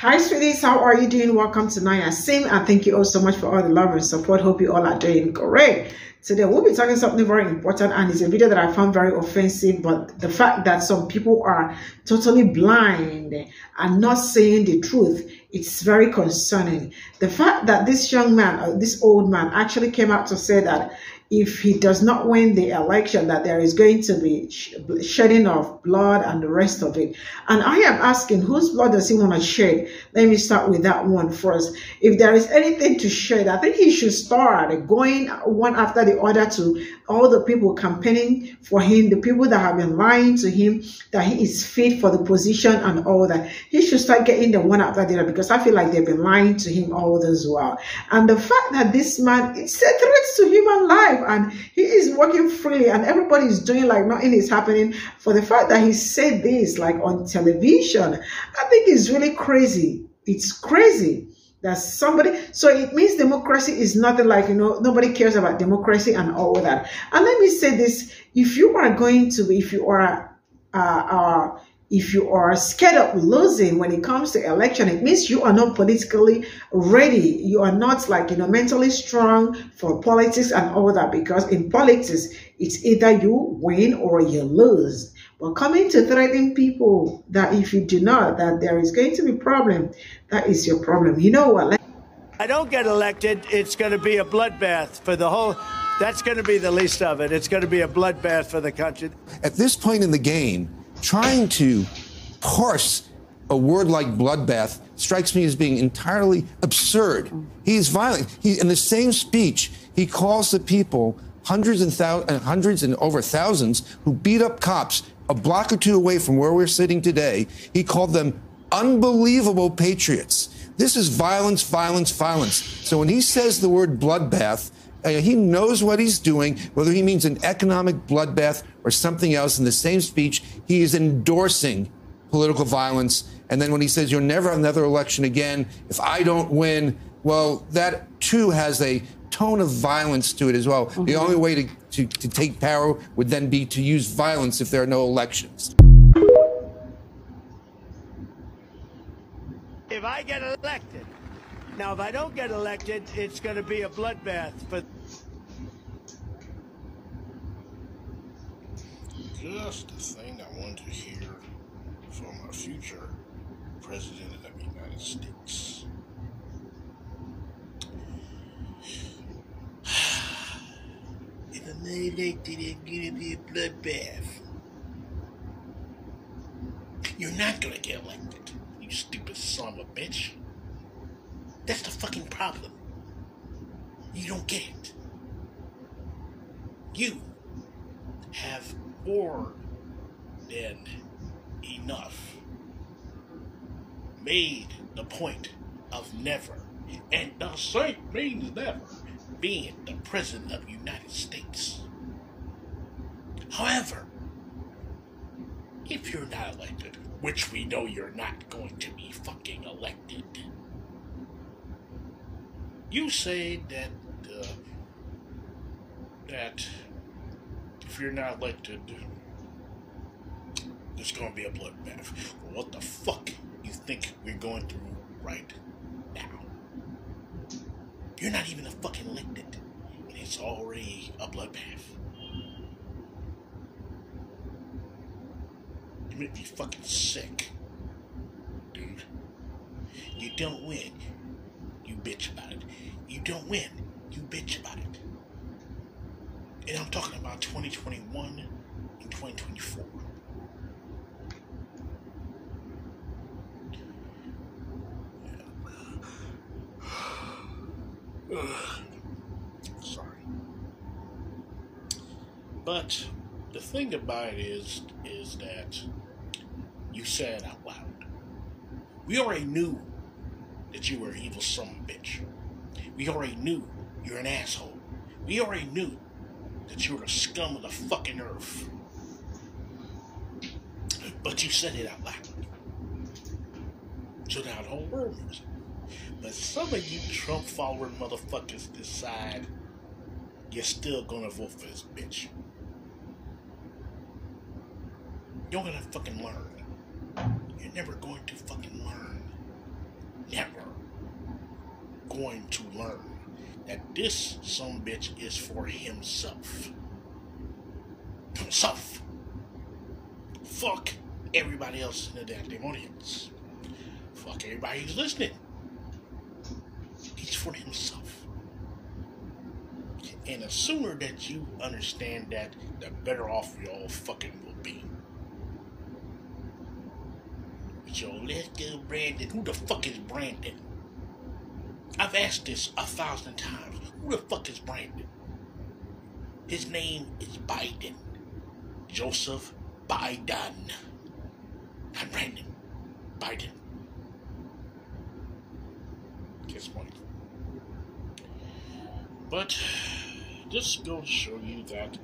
Hi sweeties, how are you doing? Welcome to Naya Sim, and thank you all so much for all the love and support. Hope you all are doing great. Today we'll be talking something very important, and it's a video that I found very offensive, but the fact that some people are totally blind and not saying the truth, it's very concerning. The fact that this young man, or this old man, actually came out to say that if he does not win the election, that there is going to be shedding of blood and the rest of it. And I am asking, whose blood does he want to shed? Let me start with that one first. If there is anything to shed, I think he should start going one after the other to all the people campaigning for him, the people that have been lying to him, that he is fit for the position and all that. He should start getting the one after the other, because I feel like they've been lying to him all this while. And the fact that this man, it's a threat to human life, and he is working freely and everybody is doing like nothing is happening. For the fact that he said this like on television, I think it's really crazy. It's crazy that somebody, so it means democracy is nothing, like, you know, nobody cares about democracy and all that. And let me say this, if you are going to, if you are scared of losing when it comes to election, it means you are not politically ready. You are not, like, you know, mentally strong for politics and all that, because in politics, it's either you win or you lose. But coming to threatening people that if you do not, that there is going to be problem, that is your problem. You know what? I don't get elected, it's going to be a bloodbath for the whole... That's going to be the least of it. It's going to be a bloodbath for the country. At this point in the game... trying to parse a word like bloodbath strikes me as being entirely absurd. He's violent. He, in the same speech, he calls the people, hundreds and over thousands, who beat up cops a block or two away from where we're sitting today, he called them unbelievable patriots. This is violence, violence, violence. So when he says the word bloodbath, he knows what he's doing, whether he means an economic bloodbath or something else. In the same speech, he is endorsing political violence. And then when he says, you'll never have another election again, if I don't win, well, that too has a tone of violence to it as well. Mm-hmm. The only way to take power would then be to use violence if there are no elections. If I get elected, now, if I don't get elected, it's going to be a bloodbath. But just the thing I want to hear from a future president of the United States. If I'm not elected, it's going to be a bloodbath. You're not going to get elected, you stupid son of a bitch. That's the fucking problem. You don't get it. You have more than enough made the point of never, and the same means never, being the president of the United States. However, if you're not elected, which we know you're not going to be fucking elected, you say that that if you're not elected, there's going to be a bloodbath. Well, what the fuck you think we're going through right now? You're not even a fucking elected, and it's already a bloodbath. You make me fucking sick, dude. You don't win, you bitch about it. You don't win, you bitch about it. And I'm talking about 2021 and 2024. Sorry. But the thing about it is that you said out loud. We already knew that you were an evil son of a bitch. We already knew you're an asshole. We already knew that you were the scum of the fucking earth. But you said it out loud. So now the whole world knows it. But some of you Trump-following motherfuckers decide you're still gonna vote for this bitch. You're gonna fucking learn. You're never going to fucking learn. going to learn that this some bitch is for himself. Himself. Fuck everybody else in the goddamn audience. Fuck everybody who's listening. He's for himself. And the sooner that you understand that, the better off y'all fucking will be. But yo, let's go Brandon. Who the fuck is Brandon? I've asked this 1,000 times. Who the fuck is Brandon? His name is Biden. Joseph Biden. Not Brandon. Biden. Guess what? But this goes to show you that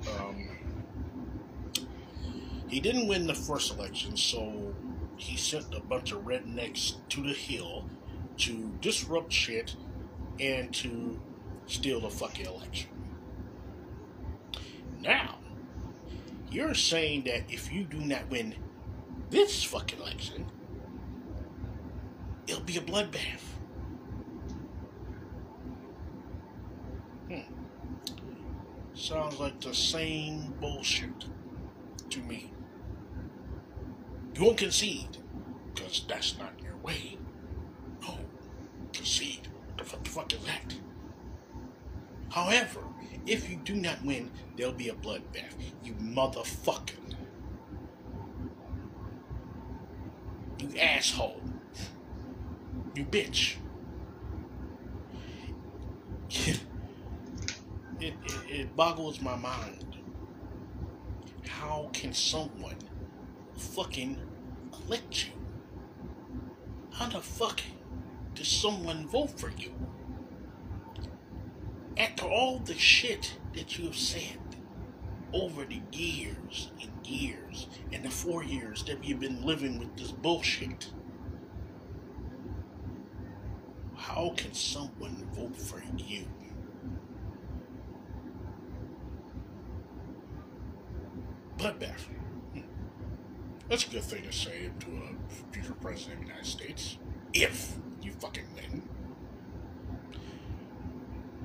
he didn't win the first election, so he sent a bunch of rednecks to the hill to disrupt shit and to steal the fucking election. Now, you're saying that if you do not win this fucking election, it'll be a bloodbath. Sounds like the same bullshit to me. You won't concede, because that's not your way. No, concede. What the fuck is that? However, if you do not win, there'll be a bloodbath. You motherfucking. You asshole. You bitch. It boggles my mind. How can someone fucking elect you? How the fuck does someone vote for you? After all the shit that you have said over the years and years and the 4 years that you've been living with this bullshit, how can someone vote for you? Bloodbath. That's a good thing to say to a future president of the United States. If you fucking win.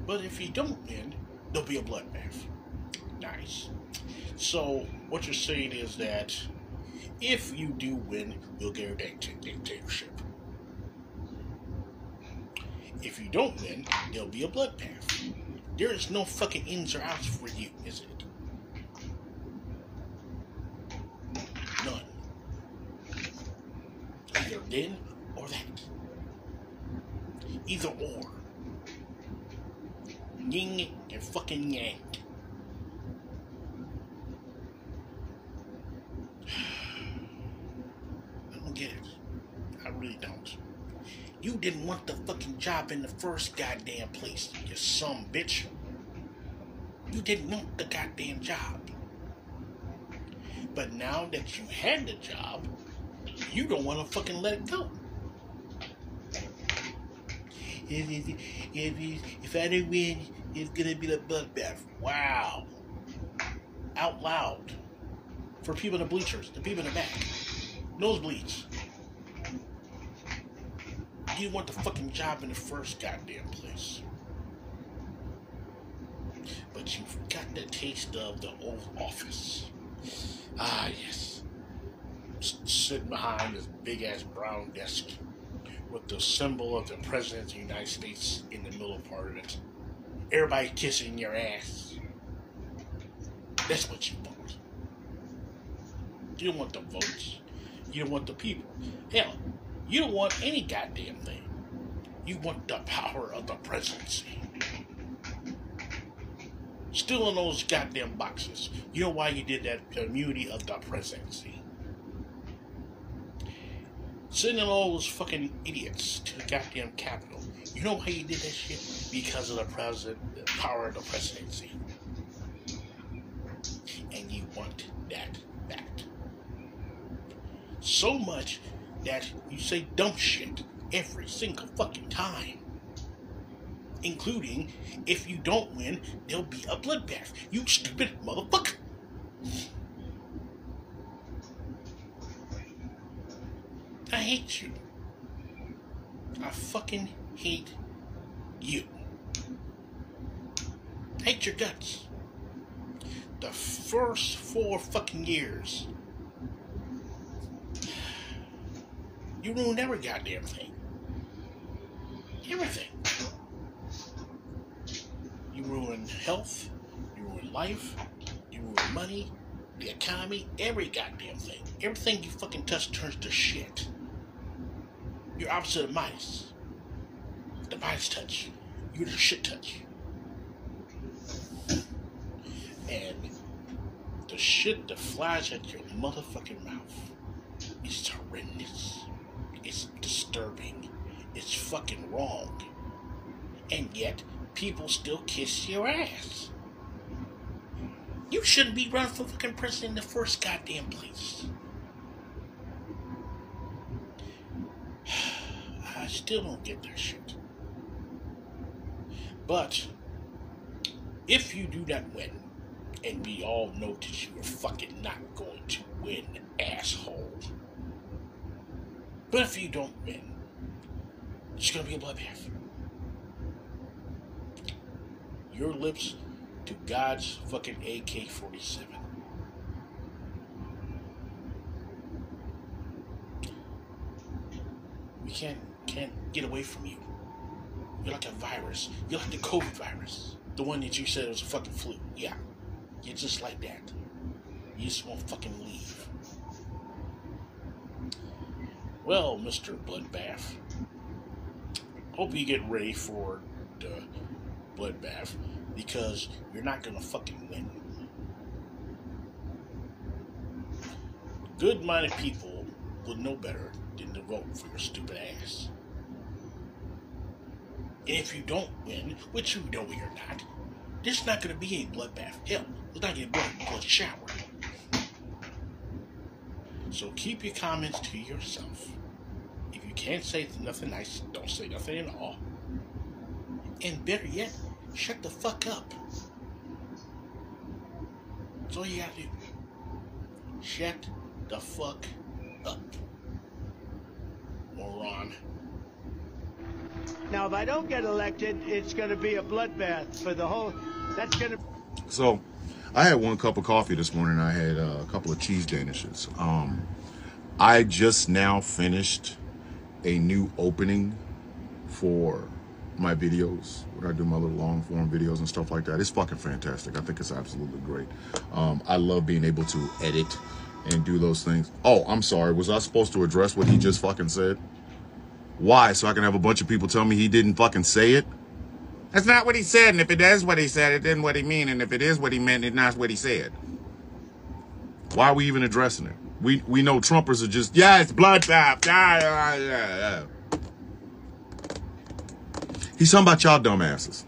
But if you don't win, there'll be a bloodbath. Nice. So, what you're saying is that if you do win, you'll get a dictatorship. If you don't win, there'll be a bloodbath. There is no fucking ins or outs for you, is it? Either then or that. Either or. Ying and fucking yang. I don't get it. I really don't. You didn't want the fucking job in the first goddamn place, you some bitch. You didn't want the goddamn job. But now that you had the job, you don't want to fucking let it go. If I didn't win, it's going to be the bloodbath. Wow. Out loud. For people in the bleachers. The people in the back. Nosebleeds. You didn't want the fucking job in the first goddamn place. But you've got the taste of the old office. Ah, yes. Sitting behind this big-ass brown desk with the symbol of the President of the United States in the middle part of it. Everybody kissing your ass. That's what you want. You don't want the votes. You don't want the people. Hell, you don't want any goddamn thing. You want the power of the presidency. Still in those goddamn boxes. You know why you did that? The immunity of the presidency. Sending all those fucking idiots to the goddamn Capitol. You know why you did that shit? Because of the power of the presidency. And you want that back. So much that you say dumb shit every single fucking time. Including, if you don't win, there'll be a bloodbath. You stupid motherfucker. I hate you. I fucking hate you. Hate your guts. The first 4 fucking years, you ruined every goddamn thing. Everything. You ruined health, you ruined life, you ruined money, the economy, every goddamn thing. Everything you fucking touch turns to shit. You're opposite of Midas. The Midas touch. You're the shit touch. And the shit that flies at your motherfucking mouth is horrendous. It's disturbing. It's fucking wrong. And yet, people still kiss your ass. You shouldn't be running for fucking president in the first goddamn place. I still don't get that shit. But, if you do not win, and we all know that you are fucking not going to win, asshole. But if you don't win, it's going to be a bloodbath. Your lips to God's fucking AK-47. We can't get away from you. You're like a virus. You're like the COVID virus. The one that you said was a fucking flu. Yeah. You're just like that. You just won't fucking leave. Well, Mr. Bloodbath, hope you get ready for the bloodbath, because you're not gonna fucking win. Good-minded people would know better than to vote for your stupid ass. And if you don't win, which you know you're not, there's not going to be any bloodbath. Hell, there's not going to be a blood shower. So keep your comments to yourself. If you can't say nothing nice, don't say nothing at all. And better yet, shut the fuck up. That's all you got to do. Shut the fuck up. Moron. Now, if I don't get elected, it's going to be a bloodbath for the whole... That's going to... So, I had one cup of coffee this morning. I had a couple of cheese danishes. I just now finished a new opening for my videos, when I do my little long-form videos and stuff like that. It's fucking fantastic. I think it's absolutely great. I love being able to edit and do those things. Oh, I'm sorry. Was I supposed to address what he just fucking said? Why? So I can have a bunch of people tell me he didn't fucking say it? That's not what he said, and if it is what he said, it isn't what he meant, and if it is what he meant, it's not what he said. Why are we even addressing it? We know Trumpers are just, yeah, it's bloodbath. Yeah. He's talking about y'all dumbasses.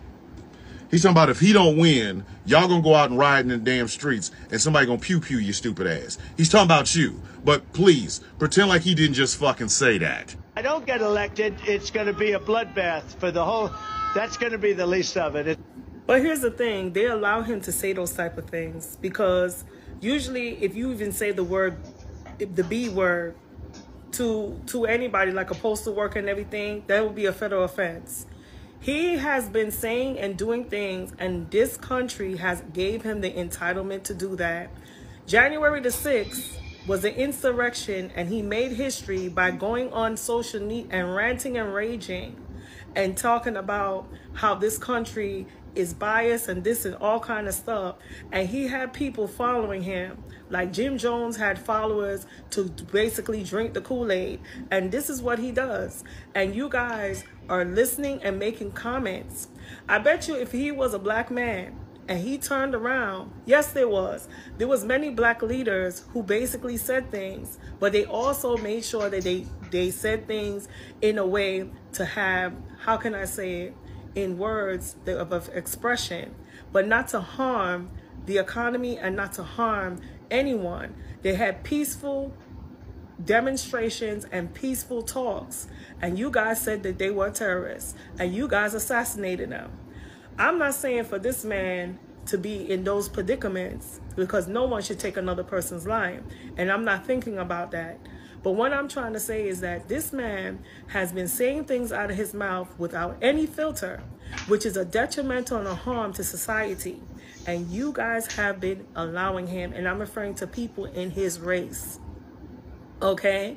He's talking about if he don't win, y'all gonna go out and ride in the damn streets, and somebody gonna pew-pew your stupid ass. He's talking about you, but please, pretend like he didn't just fucking say that. I don't get elected, it's going to be a bloodbath for the whole, that's going to be the least of it. But here's the thing, they allow him to say those type of things because usually if you even say the word, the B word to anybody, like a postal worker and everything, that would be a federal offense. He has been saying and doing things, and this country has gave him the entitlement to do that. January the 6th. Was an insurrection, and he made history by going on social media and ranting and raging and talking about how this country is biased and this and all kind of stuff. And he had people following him, like Jim Jones had followers to basically drink the Kool-Aid. And this is what he does. And you guys are listening and making comments. I bet you if he was a black man, and he turned around. Yes, there was many black leaders who basically said things, but they also made sure that they said things in a way to have, how can I say it, in words of expression, but not to harm the economy and not to harm anyone. They had peaceful demonstrations and peaceful talks, and you guys said that they were terrorists, and you guys assassinated them. I'm not saying for this man to be in those predicaments because no one should take another person's life. And I'm not thinking about that. But what I'm trying to say is that this man has been saying things out of his mouth without any filter, which is a detrimental and a harm to society. And you guys have been allowing him, and I'm referring to people in his race, okay?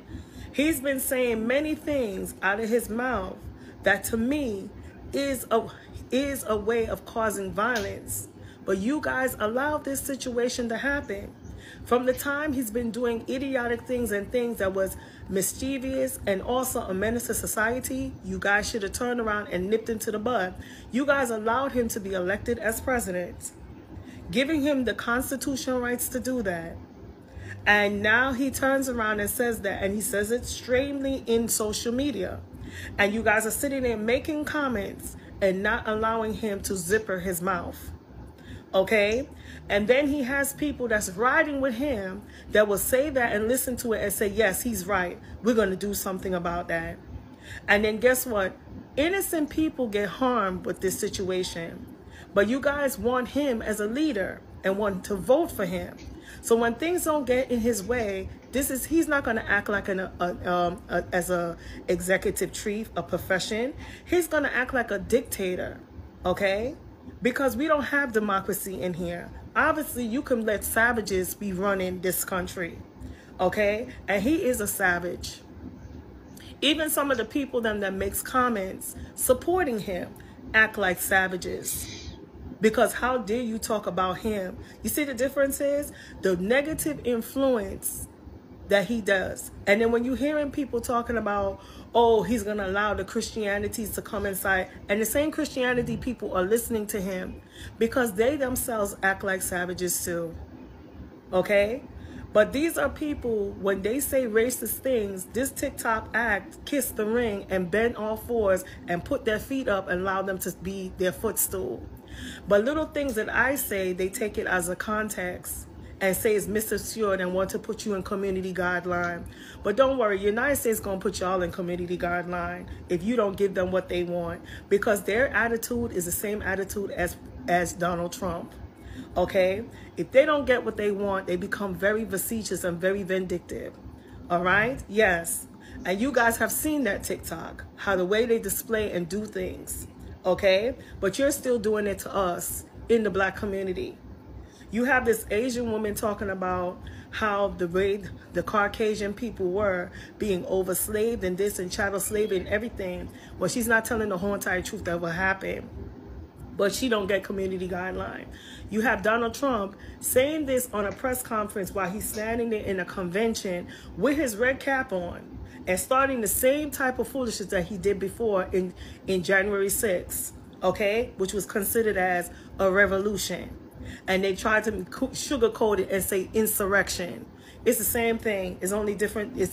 He's been saying many things out of his mouth that to me is a way of causing violence. But you guys allowed this situation to happen. From the time he's been doing idiotic things and things that was mischievous and also a menace to society, you guys should have turned around and nipped him to the bud. You guys allowed him to be elected as president, giving him the constitutional rights to do that. And now he turns around and says that, and he says it extremely in social media. And you guys are sitting there making comments and not allowing him to zipper his mouth. Okay, and then he has people that's riding with him that will say that and listen to it and say, yes, he's right. We're going to do something about that. And then guess what? Innocent people get harmed with this situation. But you guys want him as a leader and want to vote for him. So when things don't get in his way, he's not going to act like as a executive chief, a profession. He's going to act like a dictator. Okay. Because we don't have democracy in here. Obviously, you can let savages be running this country, okay? And he is a savage. Even some of the people that makes comments supporting him act like savages. Because how dare you talk about him? You see the difference is the negative influence that he does. And then when you're hearing people talking about, oh, he's going to allow the Christianities to come inside. And the same Christianity people are listening to him because they themselves act like savages too. Okay? But these are people, when they say racist things, this TikTok act, kiss the ring and bend all fours and put their feet up and allow them to be their footstool. But little things that I say, they take it as a context and say it's misassured and want to put you in community guideline. But don't worry, United States going to put y'all in community guideline if you don't give them what they want, because their attitude is the same attitude as Donald Trump, okay? If they don't get what they want, they become very facetious and very vindictive, all right? Yes, and you guys have seen that TikTok, how the way they display and do things, okay? But you're still doing it to us in the black community. You have this Asian woman talking about how the way the Caucasian people were being overslaved and this and chattel slavery and everything. Well, she's not telling the whole entire truth that will happen, but she don't get community guideline. You have Donald Trump saying this on a press conference while he's standing there in a convention with his red cap on and starting the same type of foolishness that he did before in January 6th, okay, which was considered as a revolution. And they tried to sugarcoat it and say insurrection. It's the same thing. It's only different. It's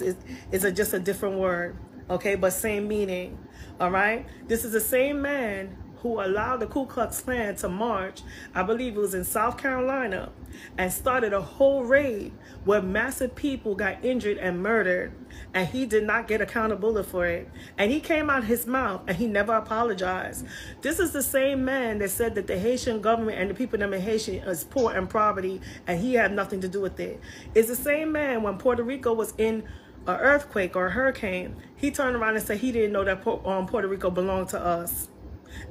just a different word, okay? But same meaning, all right? This is the same man who allowed the Ku Klux Klan to march, I believe it was in South Carolina, and started a whole raid where massive people got injured and murdered, and he did not get accountability for it. And he came out his mouth, and he never apologized. This is the same man that said that the Haitian government and the people that are in Haiti is poor and poverty, and he had nothing to do with it. It's the same man when Puerto Rico was in an earthquake or a hurricane, he turned around and said he didn't know that Puerto Rico belonged to us.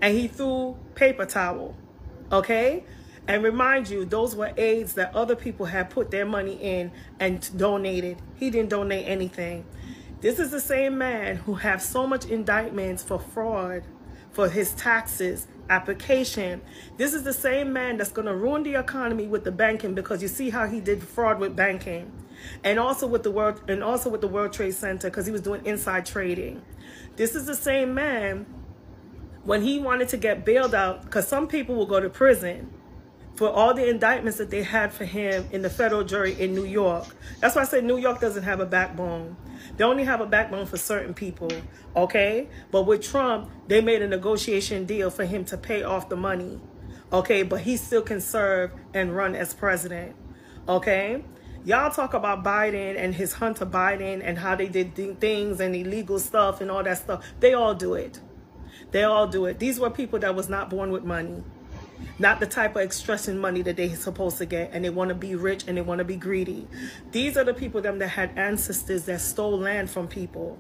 And he threw paper towel, okay? And remind you, those were aids that other people had put their money in and donated. He didn't donate anything. This is the same man who have so much indictments for fraud, for his taxes, application. This is the same man that's going to ruin the economy with the banking, because you see how he did fraud with banking. And also with the World, and also with the World Trade Center, because he was doing inside trading. This is the same man when he wanted to get bailed out, because some people will go to prison for all the indictments that they had for him in the federal jury in New York. That's why I said New York doesn't have a backbone. They only have a backbone for certain people, okay? But with Trump, they made a negotiation deal for him to pay off the money, okay? But he still can serve and run as president, okay? Y'all talk about Biden and his Hunter Biden and how they did things and illegal stuff and all that stuff. They all do it. They all do it. These were people that was not born with money. not the type of extortion money that they're supposed to get, and they want to be rich and they want to be greedy. These are the people that had ancestors that stole land from people.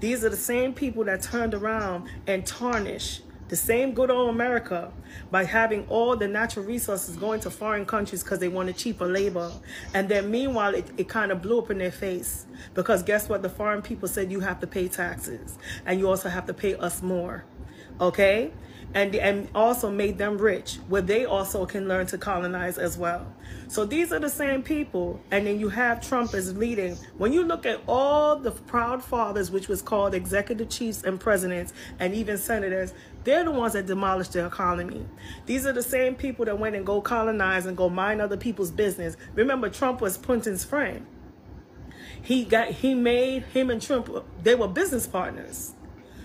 These are the same people that turned around and tarnished the same good old America by having all the natural resources going to foreign countries because they wanted cheaper labor. And then meanwhile, it kind of blew up in their face, because guess what? The foreign people said, you have to pay taxes and you also have to pay us more. Okay? And also made them rich, where they also can learn to colonize as well. So these are the same people. And then you have Trump as leading. When you look at all the proud fathers, which was called executive chiefs and presidents and even senators, they're the ones that demolished the economy. These are the same people that went and go colonize and go mine other people's business. Remember, Trump was Putin's friend. He made him and Trump, they were business partners.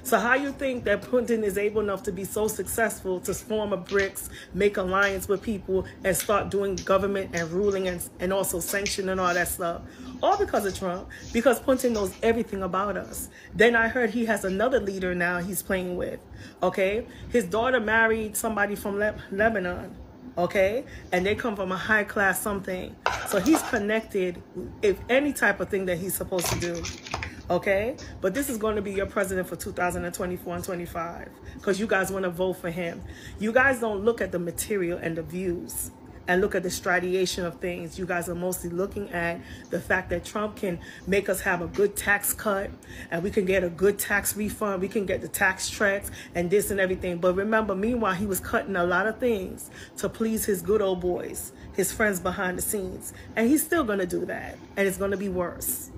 So how you think that Putin is able enough to be so successful to form a BRICS, make alliance with people, and start doing government and ruling and also sanction and all that stuff? All because of Trump, because Putin knows everything about us. Then I heard he has another leader now he's playing with, okay? His daughter married somebody from Lebanon, okay? And they come from a high class something. So he's connected if any type of thing that he's supposed to do. Okay, but this is going to be your president for 2024 and 25, because you guys want to vote for him. You guys don't look at the material and the views and look at the stratification of things. You guys are mostly looking at the fact that Trump can make us have a good tax cut, and we can get a good tax refund, we can get the tax tracks and this and everything. But remember, meanwhile, he was cutting a lot of things to please his good old boys, his friends behind the scenes. And he's still going to do that, and it's going to be worse.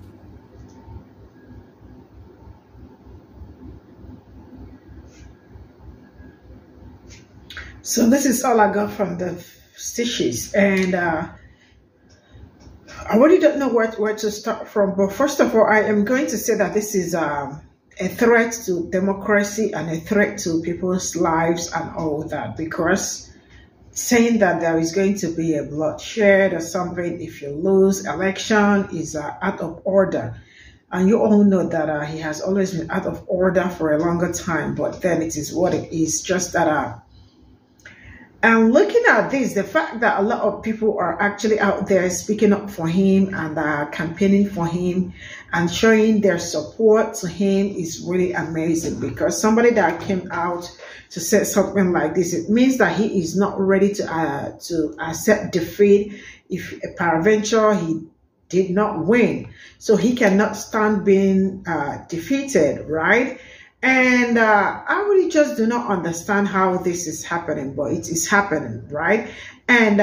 So this is all I got from the stitches, and I really don't know where to start from. But first of all, I am going to say that this is a threat to democracy and a threat to people's lives and all that, because saying that there is going to be a bloodshed or something if you lose election is out of order. And you all know that he has always been out of order for a longer time, but then it is what it is, just that and looking at this, the fact that a lot of people are actually out there speaking up for him and campaigning for him and showing their support to him is really amazing, because somebody that came out to say something like this, it means that he is not ready to accept defeat. If peradventure he did not win, so he cannot stand being defeated, right? And I really just do not understand how this is happening, but it is happening, right? And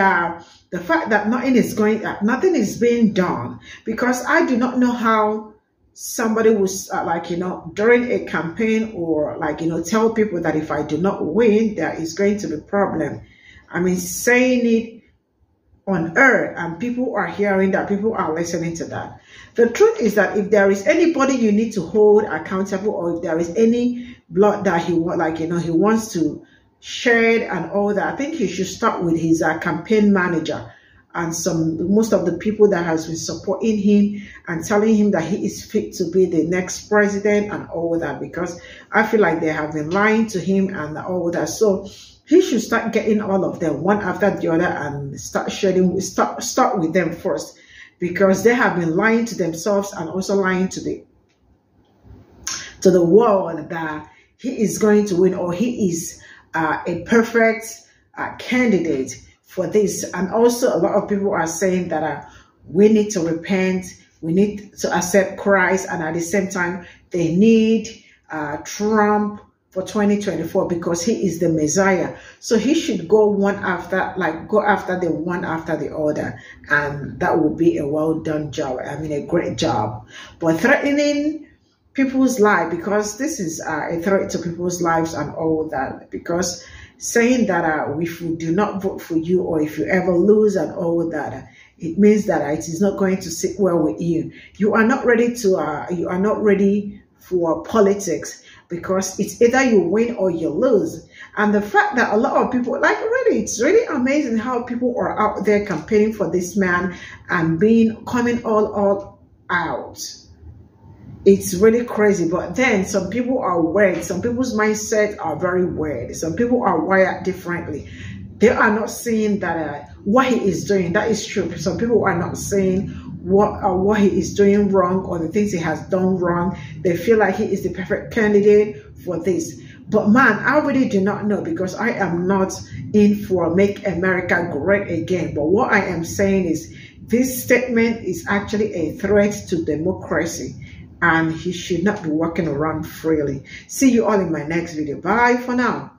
the fact that nothing is being done, because I do not know how somebody was during a campaign or tell people that if I do not win, there is going to be a problem. I mean, saying it on earth, and people are hearing that, people are listening to that. The truth is that if there is anybody you need to hold accountable, or if there is any blood that he wants to shed and all that, I think he should start with his campaign manager and most of the people that has been supporting him and telling him that he is fit to be the next president and all that, because I feel like they have been lying to him and all that. So he should start getting all of them one after the other and start with them first, because they have been lying to themselves and also lying to the world that he is going to win, or he is a perfect candidate for this. And also a lot of people are saying that we need to repent, we need to accept Christ, and at the same time they need Trump for 2024 because he is the Messiah. So he should go one after the other, and that would be a well done job. I mean, a great job. But threatening people's lives, because this is a threat to people's lives and all that, because saying that if we do not vote for you, or if you ever lose and all that, it means that it is not going to sit well with you. You are not ready to you are not ready for politics, because it's either you win or you lose. And the fact that a lot of people, really, it's really amazing how people are out there campaigning for this man and coming all out. It's really crazy. But then some people are weird. Some people's mindset are very weird. Some people are wired differently. They are not seeing that what he is doing, that is true. Some people are not seeing what he is doing wrong or the things he has done wrong. They feel like he is the perfect candidate for this. But man, I really do not know, because I am not in for Make America Great Again. But what I am saying is, this statement is actually a threat to democracy, and he should not be walking around freely. See you all in my next video. Bye for now.